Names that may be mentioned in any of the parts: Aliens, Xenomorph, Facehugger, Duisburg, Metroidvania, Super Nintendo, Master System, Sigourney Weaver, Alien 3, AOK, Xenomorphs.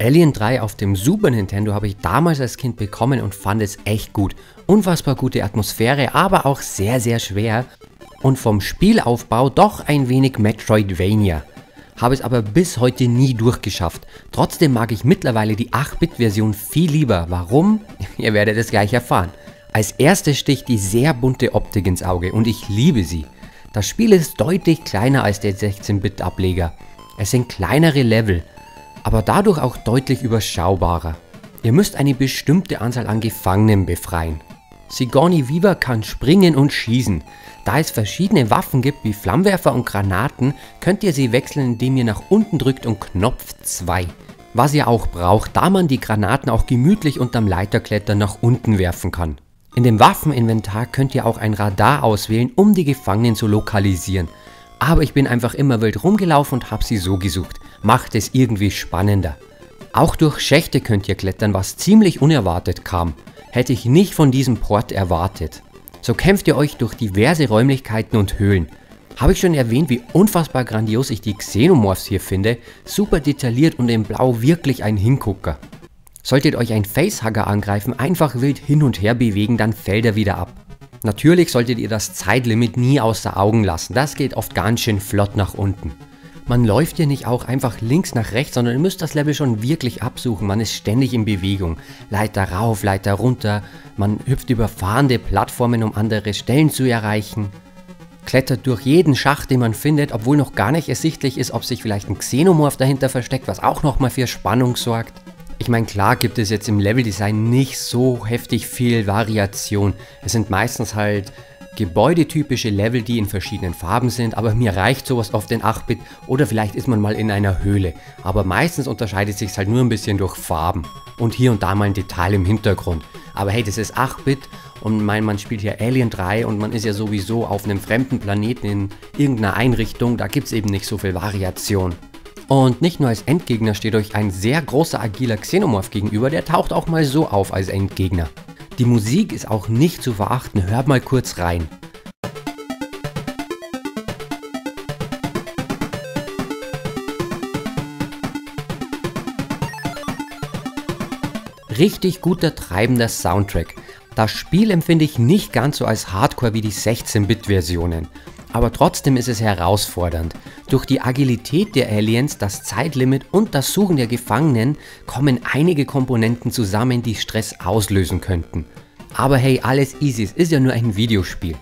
Alien 3 auf dem Super Nintendo habe ich damals als Kind bekommen und fand es echt gut. Unfassbar gute Atmosphäre, aber auch sehr, sehr schwer und vom Spielaufbau doch ein wenig Metroidvania. Habe es aber bis heute nie durchgeschafft. Trotzdem mag ich mittlerweile die 8-Bit-Version viel lieber. Warum? Ihr werdet es gleich erfahren. Als erstes sticht die sehr bunte Optik ins Auge und ich liebe sie. Das Spiel ist deutlich kleiner als der 16-Bit-Ableger. Es sind kleinere Level, aber dadurch auch deutlich überschaubarer. Ihr müsst eine bestimmte Anzahl an Gefangenen befreien. Sigourney Weaver kann springen und schießen. Da es verschiedene Waffen gibt wie Flammenwerfer und Granaten, könnt ihr sie wechseln, indem ihr nach unten drückt und Knopf 2. Was ihr auch braucht, da man die Granaten auch gemütlich unterm Leiterklettern nach unten werfen kann. In dem Waffeninventar könnt ihr auch ein Radar auswählen, um die Gefangenen zu lokalisieren. Aber ich bin einfach immer wild rumgelaufen und habe sie so gesucht. Macht es irgendwie spannender. Auch durch Schächte könnt ihr klettern, was ziemlich unerwartet kam. Hätte ich nicht von diesem Port erwartet. So kämpft ihr euch durch diverse Räumlichkeiten und Höhlen. Habe ich schon erwähnt, wie unfassbar grandios ich die Xenomorphs hier finde. Super detailliert und in Blau wirklich ein Hingucker. Solltet euch ein Facehugger angreifen, einfach wild hin und her bewegen, dann fällt er wieder ab. Natürlich solltet ihr das Zeitlimit nie außer Augen lassen, das geht oft ganz schön flott nach unten. Man läuft hier nicht auch einfach links nach rechts, sondern ihr müsst das Level schon wirklich absuchen, man ist ständig in Bewegung. Leiter rauf, Leiter runter, man hüpft über fahrende Plattformen, um andere Stellen zu erreichen. Klettert durch jeden Schacht, den man findet, obwohl noch gar nicht ersichtlich ist, ob sich vielleicht ein Xenomorph dahinter versteckt, was auch nochmal für Spannung sorgt. Ich meine, klar gibt es jetzt im Leveldesign nicht so heftig viel Variation. Es sind meistens halt gebäudetypische Level, die in verschiedenen Farben sind, aber mir reicht sowas oft in 8-Bit oder vielleicht ist man mal in einer Höhle. Aber meistens unterscheidet sich halt nur ein bisschen durch Farben und hier und da mal ein Detail im Hintergrund. Aber hey, das ist 8-Bit und man spielt hier Alien 3 und man ist ja sowieso auf einem fremden Planeten in irgendeiner Einrichtung, da gibt es eben nicht so viel Variation. Und nicht nur als Endgegner steht euch ein sehr großer agiler Xenomorph gegenüber, der taucht auch mal so auf als Endgegner. Die Musik ist auch nicht zu verachten, hört mal kurz rein. Richtig guter, treibender Soundtrack. Das Spiel empfinde ich nicht ganz so als Hardcore wie die 16-Bit-Versionen. Aber trotzdem ist es herausfordernd. Durch die Agilität der Aliens, das Zeitlimit und das Suchen der Gefangenen kommen einige Komponenten zusammen, die Stress auslösen könnten. Aber hey, alles easy, es ist ja nur ein Videospiel.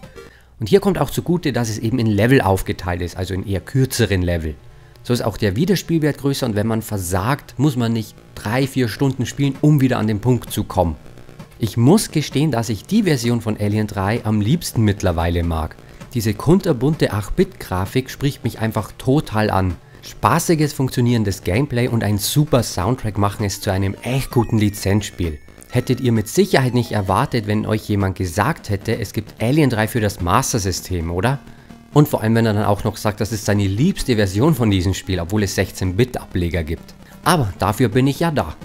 Und hier kommt auch zugute, dass es eben in Level aufgeteilt ist, also in eher kürzeren Level. So ist auch der Wiederspielwert größer und wenn man versagt, muss man nicht 3-4 Stunden spielen, um wieder an den Punkt zu kommen. Ich muss gestehen, dass ich die Version von Alien 3 am liebsten mittlerweile mag. Diese kunterbunte 8-Bit-Grafik spricht mich einfach total an. Spaßiges, funktionierendes Gameplay und ein super Soundtrack machen es zu einem echt guten Lizenzspiel. Hättet ihr mit Sicherheit nicht erwartet, wenn euch jemand gesagt hätte, es gibt Alien 3 für das Master System, oder? Und vor allem, wenn er dann auch noch sagt, das ist seine liebste Version von diesem Spiel, obwohl es 16-Bit-Ableger gibt. Aber dafür bin ich ja da.